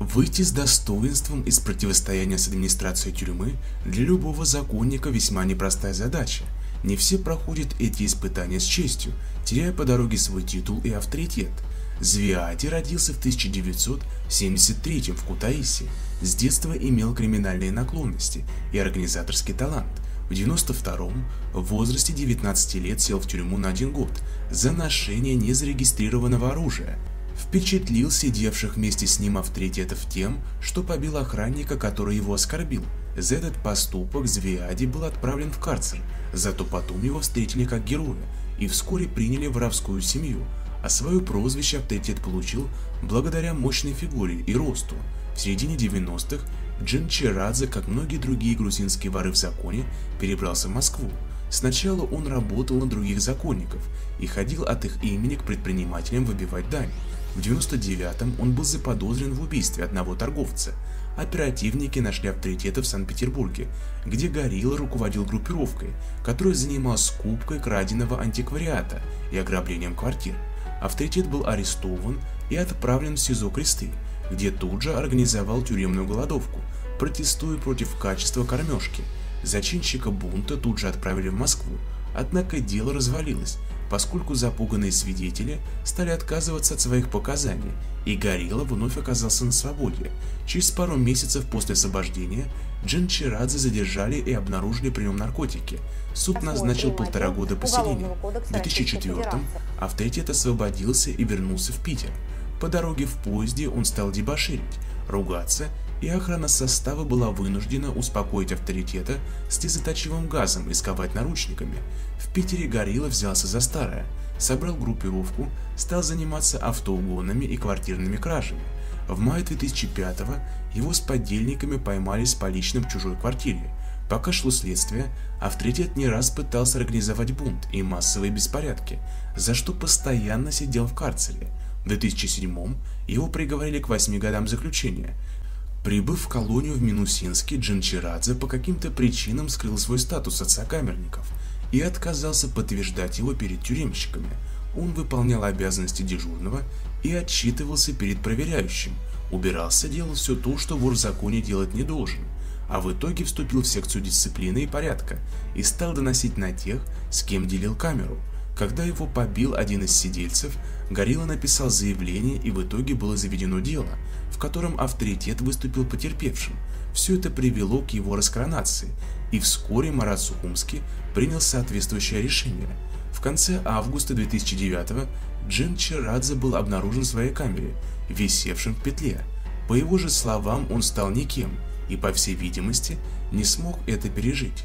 Выйти с достоинством из противостояния с администрацией тюрьмы для любого законника весьма непростая задача. Не все проходят эти испытания с честью, теряя по дороге свой титул и авторитет. Звиади родился в 1973 в Кутаисе, с детства имел криминальные наклонности и организаторский талант. В 1992-м в возрасте 19 лет сел в тюрьму на 1 год за ношение незарегистрированного оружия. Впечатлил сидевших вместе с ним авторитетов тем, что побил охранника, который его оскорбил. За этот поступок Звиади был отправлен в карцер, зато потом его встретили как героя и вскоре приняли в воровскую семью, а свое прозвище авторитет получил благодаря мощной фигуре и росту. В середине 90-х Джинчарадзе, как многие другие грузинские воры в законе, перебрался в Москву. Сначала он работал на других законников и ходил от их имени к предпринимателям выбивать дань. В 1999-м он был заподозрен в убийстве одного торговца. Оперативники нашли авторитета в Санкт-Петербурге, где Горилла руководил группировкой, которая занималась скупкой краденого антиквариата и ограблением квартир. Авторитет был арестован и отправлен в СИЗО «Кресты», где тут же организовал тюремную голодовку, протестуя против качества кормежки. Зачинщика бунта тут же отправили в Москву, однако дело развалилось, поскольку запуганные свидетели стали отказываться от своих показаний, и Горилла вновь оказался на свободе. Через пару месяцев после освобождения Джинчарадзе задержали и обнаружили при нем наркотики. Суд назначил 1,5 года поселения. В 2004-м авторитет освободился и вернулся в Питер. По дороге в поезде он стал дебоширить, ругаться, и охрана состава была вынуждена успокоить авторитета слезоточивым газом и сковать наручниками. В Питере Горилла взялся за старое, собрал группировку, стал заниматься автоугонами и квартирными кражами. В мае 2005-го его с подельниками поймали с поличным в чужой квартире. Пока шло следствие, авторитет не раз пытался организовать бунт и массовые беспорядки, за что постоянно сидел в карцере. В 2007-м его приговорили к 8 годам заключения. Прибыв в колонию в Минусинске, Джинчарадзе по каким-то причинам скрыл свой статус от сокамерников и отказался подтверждать его перед тюремщиками. Он выполнял обязанности дежурного и отчитывался перед проверяющим, убирался, делал все то, что вор в законе делать не должен, а в итоге вступил в секцию дисциплины и порядка и стал доносить на тех, с кем делил камеру. Когда его побил один из сидельцев, Горилла написал заявление, и в итоге было заведено дело, в котором авторитет выступил потерпевшим. Все это привело к его раскронации, и вскоре Марат Сухумский принял соответствующее решение. В конце августа 2009-го Джинчарадзе был обнаружен в своей камере, висевшим в петле. По его же словам, он стал никем и, по всей видимости, не смог это пережить.